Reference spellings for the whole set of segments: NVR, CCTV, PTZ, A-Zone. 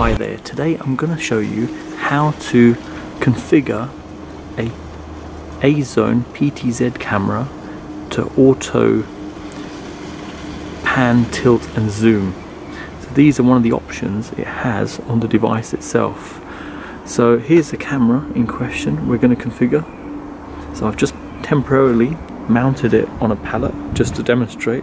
Hi there, today I'm going to show you how to configure a A-Zone PTZ camera to auto pan, tilt and zoom. So these are one of the options it has on the device itself. So here's the camera in question we're going to configure. So I've just temporarily mounted it on a pallet just to demonstrate.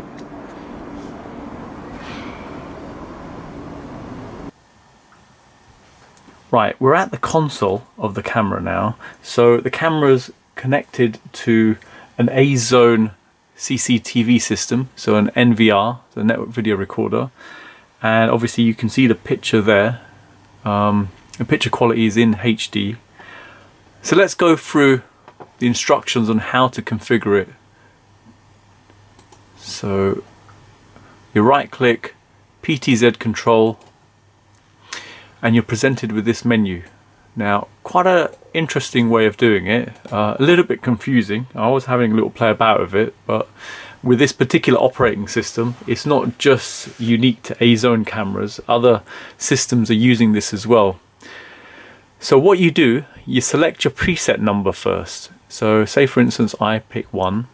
Right, we're at the console of the camera now, so the camera's connected to an A-Zone CCTV system, so an NVR, the network video recorder, and obviously you can see the picture there. The picture quality is in HD. So let's go through the instructions on how to configure it. So you right click, PTZ control, and you're presented with this menu. Now, quite an interesting way of doing it, a little bit confusing. I was having a little play about with it, but with this particular operating system, it's not just unique to A-Zone cameras. Other systems are using this as well. So what you do, you select your preset number first. So say for instance, I pick 1,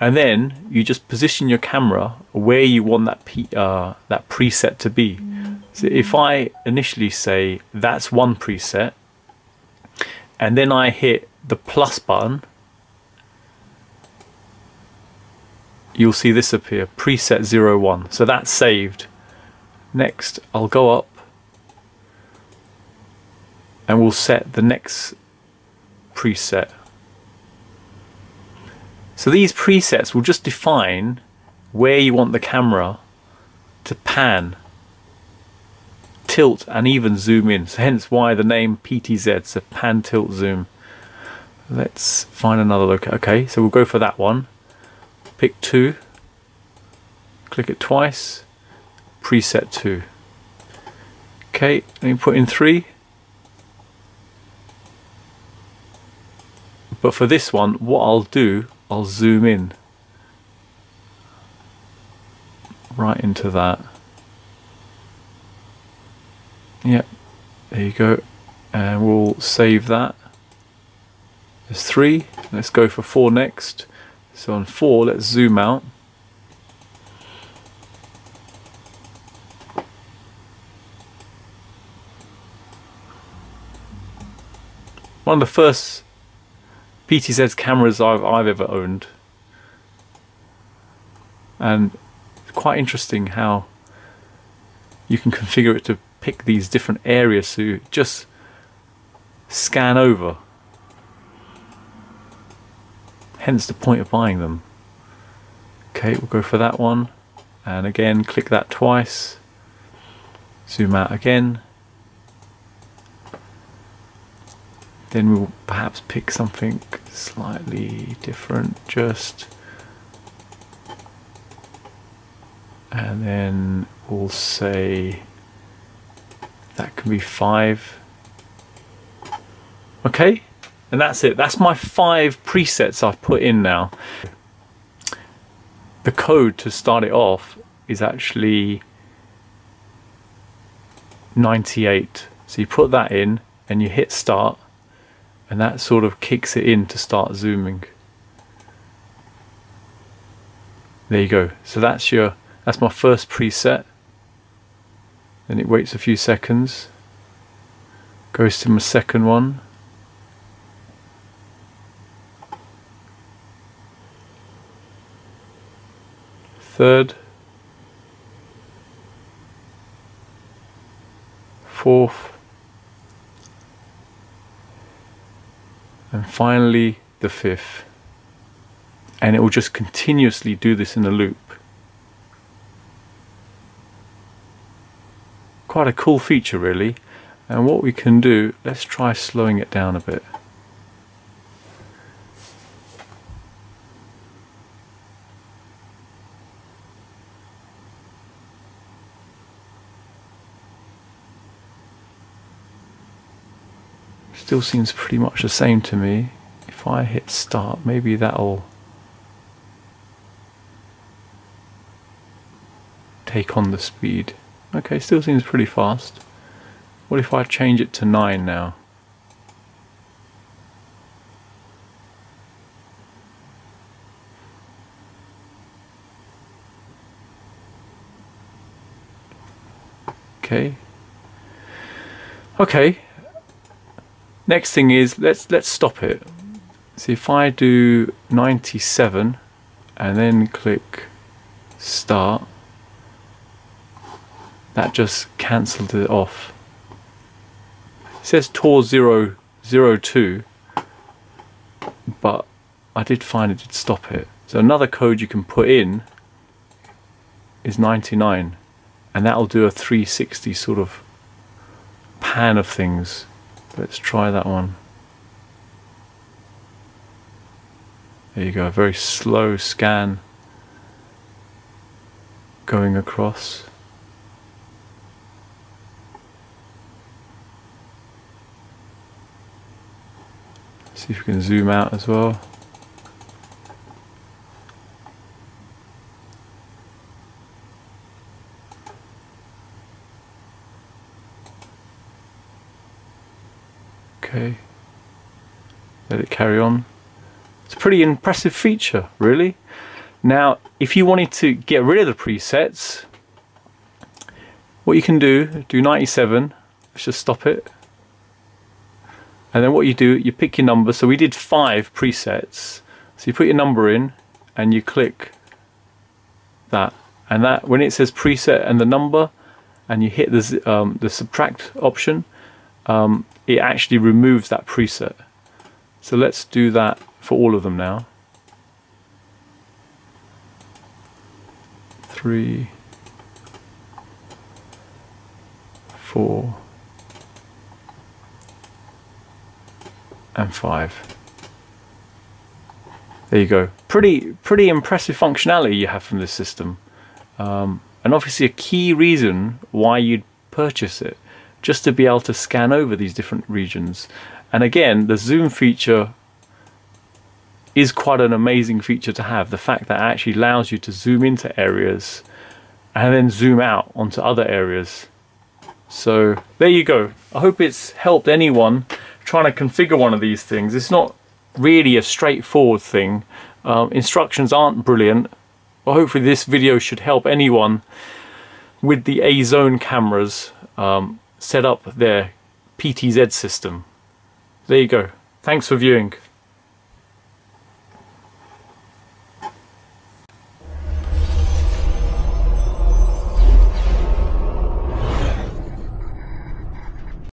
and then you just position your camera where you want that preset to be. So if I initially say that's one preset, and then I hit the plus button, you'll see this appear, preset 01. So that's saved. Next, I'll go up and we'll set the next preset. So these presets will just define where you want the camera to pan, tilt and even zoom in, so hence why the name PTZ, so pan, tilt, zoom. Let's find another location. Okay, so we'll go for that one. Pick 2, click it twice, preset 2. Okay, let me put in 3. But for this one, what I'll do, I'll zoom in right into that. Yep, there you go, and we'll save that. There's 3, let's go for 4 next. So on 4, let's zoom out. One of the first PTZ cameras I've ever owned, and it's quite interesting how you can configure it to pick these different areas to just scan over, hence the point of buying them. Okay, we'll go for that one, and again click that twice, zoom out again, then we'll perhaps pick something slightly different just, and then we'll say that can be 5. Okay, and that's it. That's my 5 presets I've put in now. The code to start it off is actually 98. So you put that in and you hit start, and that sort of kicks it in to start zooming. There you go. So that's my first preset. Then it waits a few seconds, goes to my second one, third, fourth, and finally the 5th. And it will just continuously do this in a loop. Quite a cool feature really. And what we can do, let's try slowing it down a bit. Still seems pretty much the same to me. If I hit start, maybe that'll take on the speed. Okay, still seems pretty fast. What if I change it to 9 now? Okay. Okay. Next thing is let's stop it. So if I do 97 and then click start, that just cancelled it off. It says TOR 002, but I did find it did stop it. So another code you can put in is 99, and that'll do a 360 sort of pan of things. Let's try that one. There you go, a very slow scan going across. See if we can zoom out as well. Okay, let it carry on. It's a pretty impressive feature, really. Now, if you wanted to get rid of the presets, what you can do, do 97, let's just stop it. And then what you do, you pick your number. So we did 5 presets. So you put your number in and you click that. And that, when it says preset and the number, and you hit the subtract option, it actually removes that preset. So let's do that for all of them now. 3, 4, and 5. There you go. Pretty impressive functionality you have from this system, and obviously a key reason why you'd purchase it, just to be able to scan over these different regions. And again, the zoom feature is quite an amazing feature to have. The fact that it actually allows you to zoom into areas and then zoom out onto other areas. So there you go. I hope it's helped anyone trying to configure one of these things. It's not really a straightforward thing. Instructions aren't brilliant, but hopefully this video should help anyone with the A-Zone cameras set up their PTZ system. There you go. Thanks for viewing.